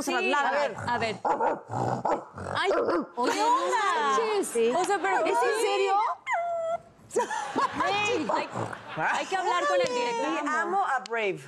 Montserrat. Sí, a ver. Ay, ¿qué onda? Sí. O sea, pero ¿es en serio? Hey, hay que hablar con el director. Y amo a Brave.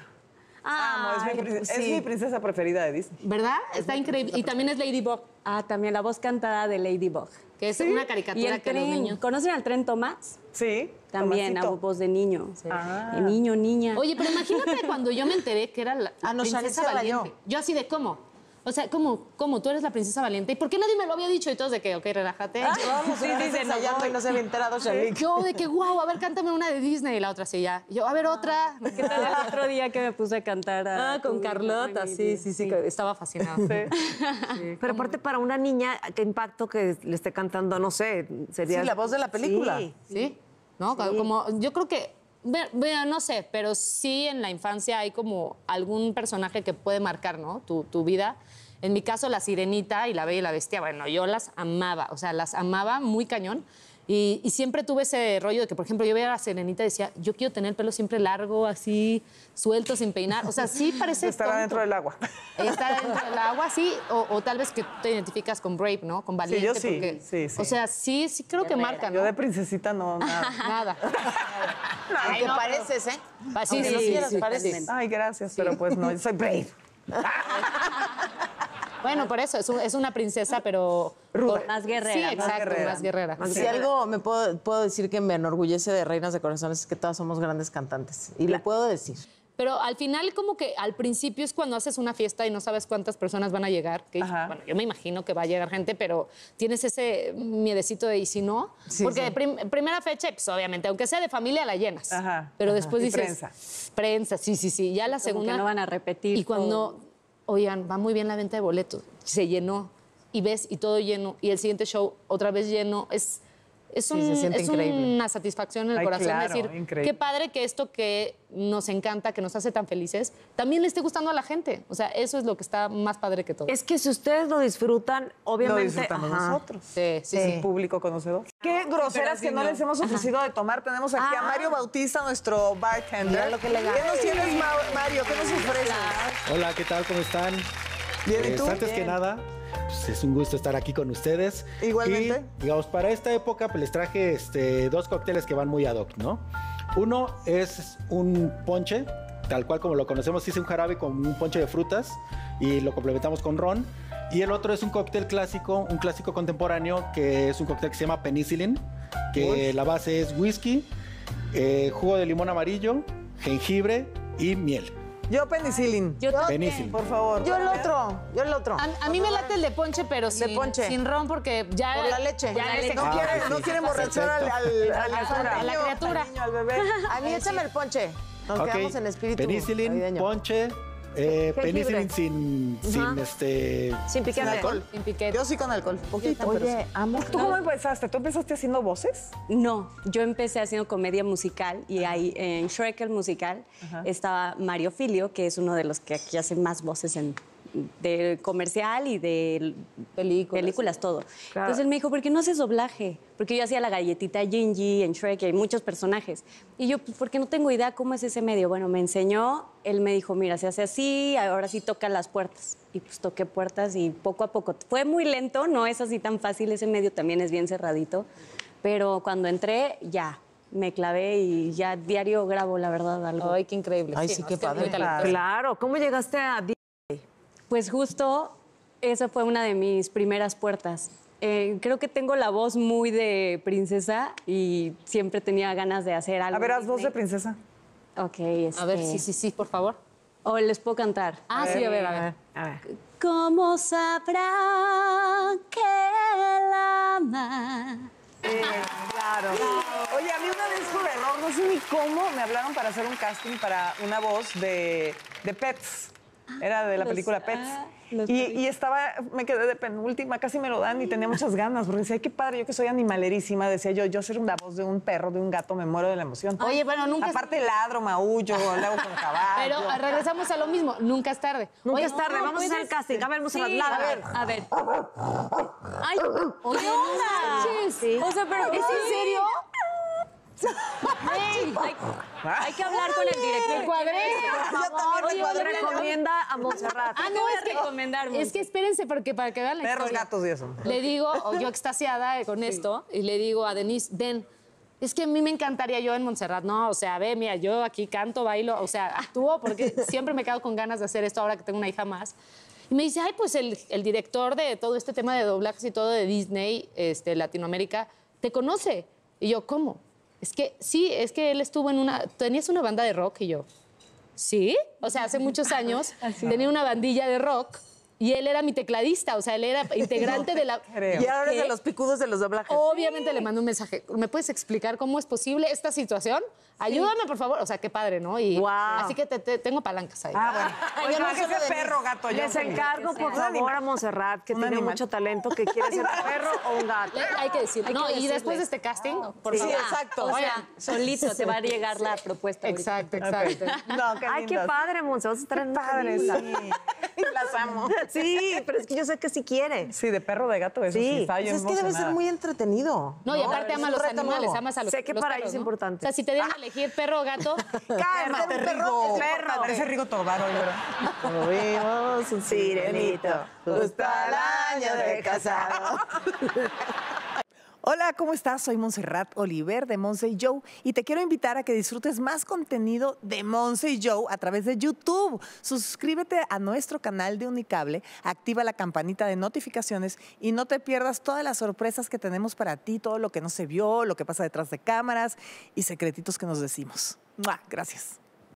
Ah, amo, es mi princesa preferida de Disney. ¿Verdad? Está increíble. Y también es Ladybug. Ah, también la voz cantada de Ladybug. Que es una caricatura y el que los niños... ¿Conocen al tren Thomas? Sí. También Tomasito. A voz de niño. Sí. Ah. De niño, niña. Oye, pero imagínate cuando yo me enteré que era la princesa valiente. Yo así de, ¿cómo? O sea, ¿cómo? Tú eres la princesa valiente. ¿Y por qué nadie me lo había dicho? Y todos de que, ok, relájate. Ah, vamos, sí, dicen, no, y no se había enterado, Shalik. Yo de que, wow, a ver, cántame una de Disney. Y la otra, sí, ya. Yo, a ver, otra. ¿Qué tal el otro día que me puse a cantar? Con Carlota, sí. Estaba fascinada. Sí. Pero aparte, para una niña, qué impacto que le esté cantando, no sé, sería... Sí, la voz de la película. Sí. ¿No? Sí. Como, yo creo que... Bueno, no sé, pero sí en la infancia hay como algún personaje que puede marcar, ¿no? Tu vida. En mi caso, la Sirenita y la Bella y la Bestia, bueno, yo las amaba. O sea, las amaba muy cañón. Y siempre tuve ese rollo de que, por ejemplo, yo veía a la Sirenita y decía, yo quiero tener el pelo siempre largo, así, suelto, sin peinar. O sea, sí parece... Estará dentro del agua. Estará dentro del agua, sí. O tal vez que te identificas con Brave, ¿no? Con valiente. Sí, yo sí, porque... sí. O sea, sí creo que marca, ¿no? Yo de princesita no, nada. Ay, no, pareces, ¿eh? Sí, sí, pareces. Ay, gracias, pero pues no, yo soy Brave. Bueno, por eso, es una princesa, pero... Más guerrera. Sí, exacto, más guerrera. Si algo me puedo decir que me enorgullece de Reinas de Corazones es que todas somos grandes cantantes. Y lo puedo decir. Pero al final, como que al principio es cuando haces una fiesta y no sabes cuántas personas van a llegar. Que, bueno, yo me imagino que va a llegar gente, pero tienes ese miedecito de, ¿y si no? Sí, porque primera fecha, pues obviamente, aunque sea de familia, la llenas. Pero después dices... Prensa, sí. Ya la segunda... Que no van a repetir. Y cuando... Oigan, va muy bien la venta de boletos. Se llenó. Y ves, y todo lleno. Y el siguiente show, otra vez lleno. Es una satisfacción en el corazón. Claro, decir, increíble. Qué padre que esto que nos encanta, que nos hace tan felices, también le esté gustando a la gente. O sea, eso es lo que está más padre que todo. Es que si ustedes lo disfrutan, obviamente... Lo disfrutamos nosotros. Sí. El público conocedor. Qué groseras que no les hemos ofrecido de tomar. Tenemos aquí a Mario Bautista, nuestro bartender. Lo que le gana. ¿Qué nos tienes, Mario? ¿Qué nos ofreces? Hola, ¿qué tal? ¿Cómo están? Bien, ¿y tú? Antes que nada... Pues es un gusto estar aquí con ustedes. Igualmente. Y, digamos, para esta época pues, les traje dos cócteles que van muy ad hoc, ¿no? Uno es un ponche, tal cual como lo conocemos, hice un jarabe con un ponche de frutas y lo complementamos con ron. Y el otro es un cóctel clásico, un clásico contemporáneo, que es un cóctel que se llama Penicillin, que la base es whisky, jugo de limón amarillo, jengibre y miel. Yo penicillin. Penicillin. Por favor. Yo el otro. A mí me late el de ponche, pero sin ron, porque ya... Por la leche. No quiere emborrachar a la criatura. Al niño, al bebé. A mí échame el ponche. Nos quedamos en espíritu penicillin, navideño. Ponche, penicillin sin piquete. Sin alcohol. Sin piquete. Yo sí con alcohol. Poquito. Oye, amor. ¿Tú cómo empezaste? ¿Tú empezaste haciendo voces? No, yo empecé haciendo comedia musical y ahí en Shrek, el musical, estaba Mario Filio, que es uno de los que aquí hace más voces de comercial y de películas todo. Claro. Entonces él me dijo, ¿por qué no haces doblaje? Porque yo hacía la galletita Gingy en Shrek y hay muchos personajes. Y yo, pues, porque no tengo idea cómo es ese medio. Bueno, me enseñó, él me dijo, mira, se hace así, ahora sí toca las puertas. Y pues toqué puertas y poco a poco. Fue muy lento, no es así tan fácil, ese medio también es bien cerradito. Pero cuando entré, ya... Me clavé y ya diario grabo, la verdad, algo. Ay, qué increíble. Ay, sí, qué padre. Claro. ¿Cómo llegaste a Disney? Pues justo esa fue una de mis primeras puertas. Creo que tengo la voz muy de princesa y siempre tenía ganas de hacer algo. A ver, haz voz de princesa. Ok. A ver, sí, por favor. O les puedo cantar. Sí, a ver. ¿Cómo sabrá que la ama? Claro. Oye, a mí una vez por error, no sé ni cómo, me hablaron para hacer un casting para una voz de Pets. Era de la película Pets. Y estaba, me quedé de penúltima, casi me lo dan y tenía muchas ganas, porque decía, qué padre, yo que soy animalerísima, decía yo ser la voz de un perro, de un gato, me muero de la emoción. Oye, bueno, nunca... Aparte ladro, maullo, le hago con caballo. Pero regresamos a lo mismo, nunca es tarde. Nunca es tarde, vamos a hacer el casting, a ver, Montserrat, a ver. Ay, ¿qué onda? O sea, pero ¿es en serio? Hey, hay que hablar con el director. ¿Me cuadré? Yo también me recomienda a Montserrat. Ah, no, es que recomendarme. Es que espérense, porque para que vean la historia. Perros, gatos y eso. Le digo, o yo extasiada con esto, y le digo a Denise, Den, es que a mí me encantaría yo en Montserrat. No, o sea, ve, mira, yo aquí canto, bailo, o sea, actúo, porque siempre me quedo con ganas de hacer esto ahora que tengo una hija más. Y me dice, ay, pues el director de todo este tema de doblajes y todo de Disney, Latinoamérica, te conoce. Y yo, ¿cómo? Es que sí, es que él estuvo en una... Tenías una banda de rock. Y yo, ¿sí? O sea, hace muchos años tenía una bandilla de rock. Y él era mi tecladista, o sea, él era integrante de la... Creo. Y ahora es de los picudos de los doblajes. Obviamente sí. Le mandé un mensaje. ¿Me puedes explicar cómo es posible esta situación? Ayúdame, por favor. O sea, qué padre, ¿no? Y así que tengo palancas ahí. Ah, bueno. Oiga, yo no soy perro, gato. Les encargo, por favor, a Montserrat, que tiene mucho talento, que quiere ser un perro o un gato. Hay que decirlo. No, y después de este casting, por favor. Sí, exacto. O sea, solito te va a llegar la propuesta. Exacto, exacto. Ay, qué padre, Montserrat. Qué padre. Las amo. Sí, pero es que yo sé que sí quiere. Sí, de perro, de gato, eso sí. Pues es que debe ser muy entretenido. No, y aparte ama a los animales, amas a los perros. Sé que para ellos es importante. O sea, si te dieron a elegir perro o gato... ¡Cálmate, Rigo! ¡Perro! Parece Rigo Tobar, hoy. Lo vimos un sirenito, justo al año de casado. Hola, ¿cómo estás? Soy Montserrat Oliver de Montse y Joe y te quiero invitar a que disfrutes más contenido de Montse y Joe a través de YouTube. Suscríbete a nuestro canal de Unicable, activa la campanita de notificaciones y no te pierdas todas las sorpresas que tenemos para ti, todo lo que no se vio, lo que pasa detrás de cámaras y secretitos que nos decimos. ¡Mua! Gracias.